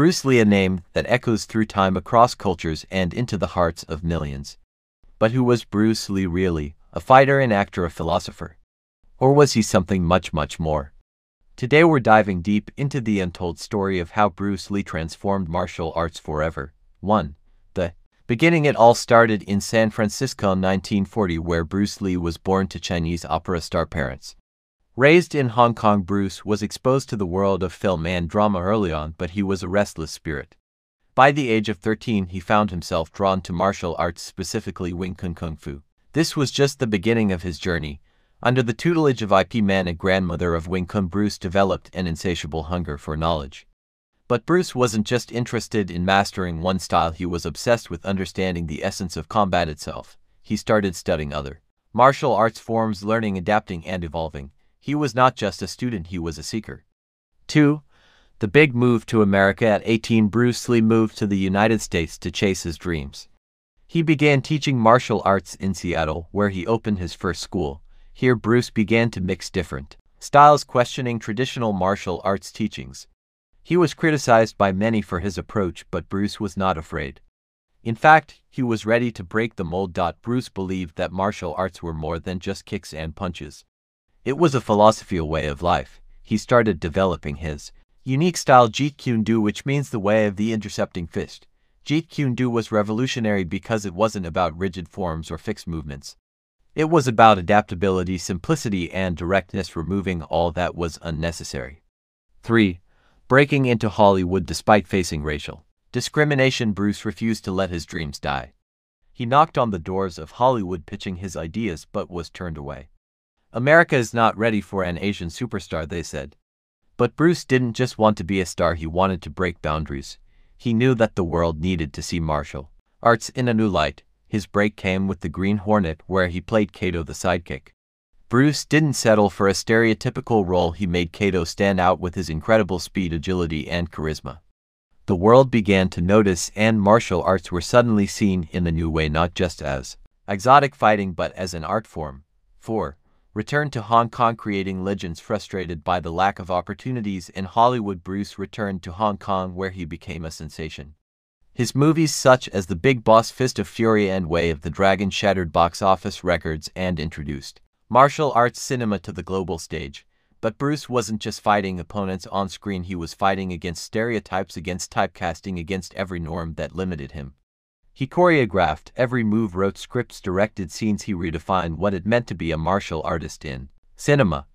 Bruce Lee, a name that echoes through time across cultures and into the hearts of millions. But who was Bruce Lee really? A fighter, an actor, a philosopher? Or was he something much, much more? Today we're diving deep into the untold story of how Bruce Lee transformed martial arts forever. 1. The beginning. It all started in San Francisco in 1940, where Bruce Lee was born to Chinese opera star parents. Raised in Hong Kong, Bruce was exposed to the world of film and drama early on, but he was a restless spirit. By the age of 13, he found himself drawn to martial arts, specifically Wing Chun Kung Fu. This was just the beginning of his journey. Under the tutelage of Ip Man, a grandmother of Wing Chun, Bruce developed an insatiable hunger for knowledge. But Bruce wasn't just interested in mastering one style, he was obsessed with understanding the essence of combat itself. He started studying other martial arts forms, learning, adapting, and evolving. He was not just a student, he was a seeker. 2. The big move to America. At 18, Bruce Lee moved to the United States to chase his dreams. He began teaching martial arts in Seattle, where he opened his first school. Here, Bruce began to mix different styles, questioning traditional martial arts teachings. He was criticized by many for his approach, but Bruce was not afraid. In fact, he was ready to break the mold. Bruce believed that martial arts were more than just kicks and punches. It was a philosophy, a way of life. He started developing his unique style, Jeet Kune Do, which means the way of the intercepting fist. Jeet Kune Do was revolutionary because it wasn't about rigid forms or fixed movements. It was about adaptability, simplicity, and directness, removing all that was unnecessary. 3. Breaking into Hollywood. Despite facing racial discrimination, Bruce refused to let his dreams die. He knocked on the doors of Hollywood pitching his ideas, but was turned away. "America is not ready for an Asian superstar," they said. But Bruce didn't just want to be a star, he wanted to break boundaries. He knew that the world needed to see martial arts in a new light. His break came with The Green Hornet, where he played Kato, the sidekick. Bruce didn't settle for a stereotypical role, he made Kato stand out with his incredible speed, agility, and charisma. The world began to notice, and martial arts were suddenly seen in a new way, not just as exotic fighting, but as an art form. 4. Returned to Hong Kong, creating legends. Frustrated by the lack of opportunities in Hollywood, Bruce returned to Hong Kong, where he became a sensation. His movies such as The Big Boss, Fist of Fury, and Way of the Dragon shattered box office records and introduced martial arts cinema to the global stage. But Bruce wasn't just fighting opponents on screen, he was fighting against stereotypes, against typecasting, against every norm that limited him. He choreographed every move, wrote scripts, directed scenes. He redefined what it meant to be a martial artist in cinema.